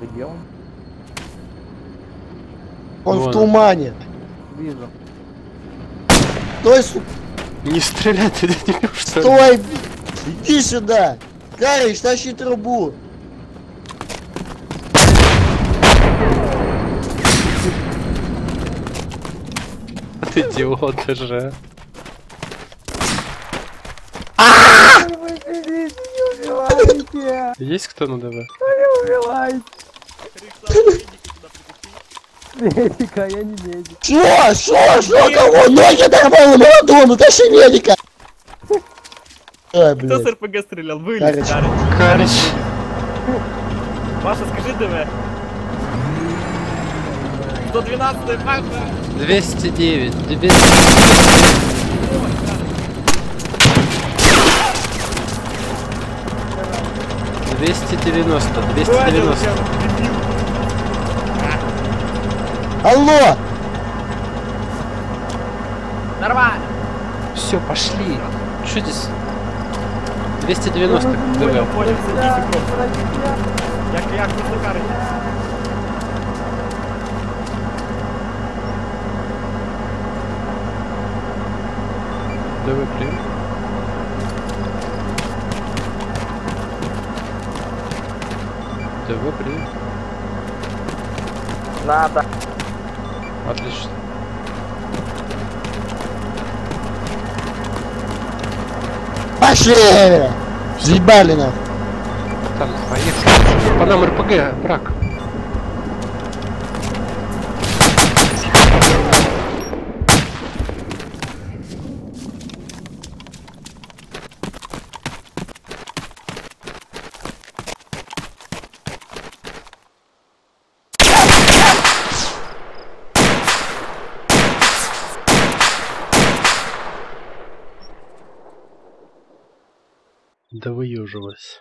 ты где он? Он вон в тумане. Вижу. Стой, сука. Не стреляй, ты не любишь, что ли? Стой, иди сюда. Карыч, тащи трубу. Ты идиот же. Есть кто на ДВ? Медика, я не медик. Что, кого? Ноги дорвало молодому, тащи медика. Кто с РПГ стрелял? Вылез, Карыч. Маша, скажи ДВ. 112-я Маша. 209, 209. двести девяносто. Алло! Нормально. Все, пошли. Что здесь? 290. Я карты. ДВ прям. ДВ прям. Надо. Отлично. Пошли! Заебали нас. Там, поехали. По нам РПГ, брак. Да выюжилась.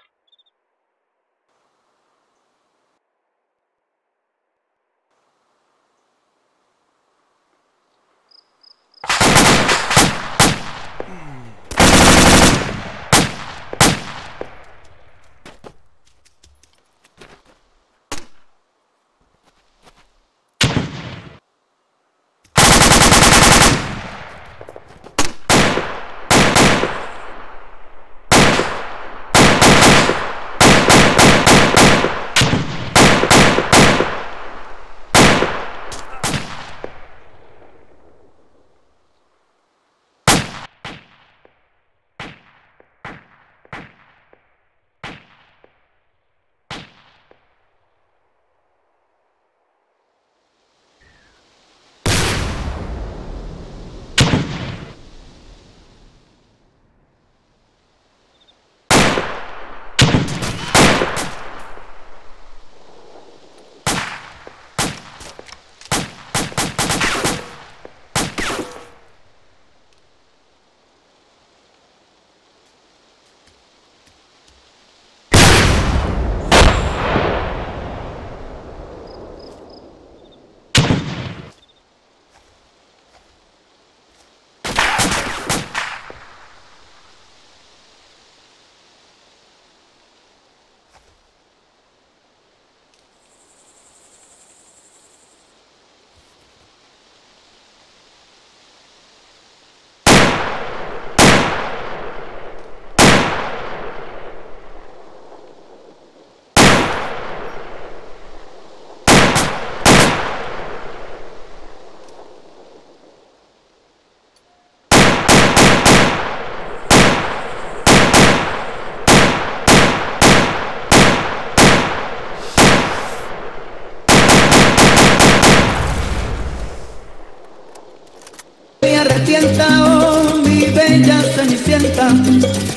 Mi bella Cenicienta,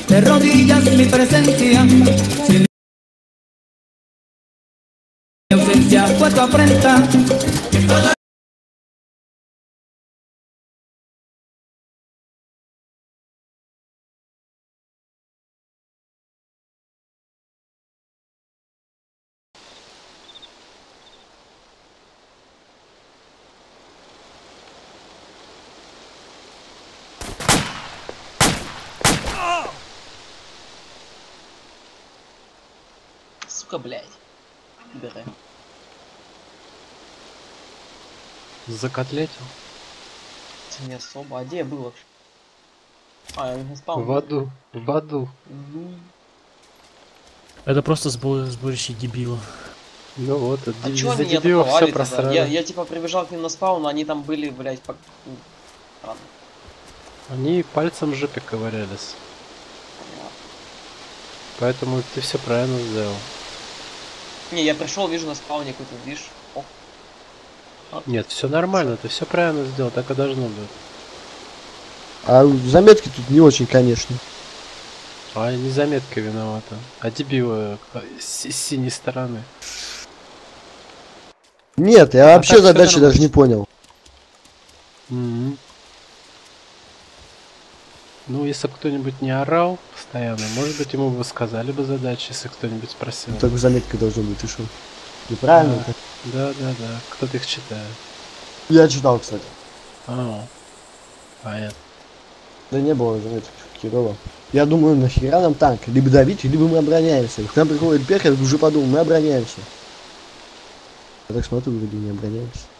de rodillas mi presencia, sin mi ausencia fue tu afrenta. Сука, блядь. Убирай. Закотлетил? Не особо. А где я был вообще? А, я не спал. В аду. В аду. Угу. Это просто сборище дебилов. Ну вот, а чё они меня атаковали тогда? Я типа прибежал к ним на спаун, но они там были, блять, по... Ладно. Они пальцем в жопе ковырялись. Понятно. Поэтому ты все правильно сделал. Не, я пришел, вижу на спауне какой-то движ. Нет, все нормально, ты все правильно сделал, так и должно быть. А заметки тут не очень, конечно. А не заметка виновата, а дебилы с синей стороны. Нет, я вообще задачи даже не понял. Mm-hmm. Ну, если кто-нибудь не орал постоянно, может быть, ему бы сказали бы задачи, если кто-нибудь спросил. Ну, так заметка должна быть, ты шо? Неправильно? Да, да, да. Кто-то их читает. Я читал, кстати. А, понятно. Да не было заметок, херово. Я думаю, нахера нам танк? Либо давить, либо мы обороняемся. К нам приходит перхер, уже подумал, мы обороняемся. Я так смотрю, вроде не обороняемся.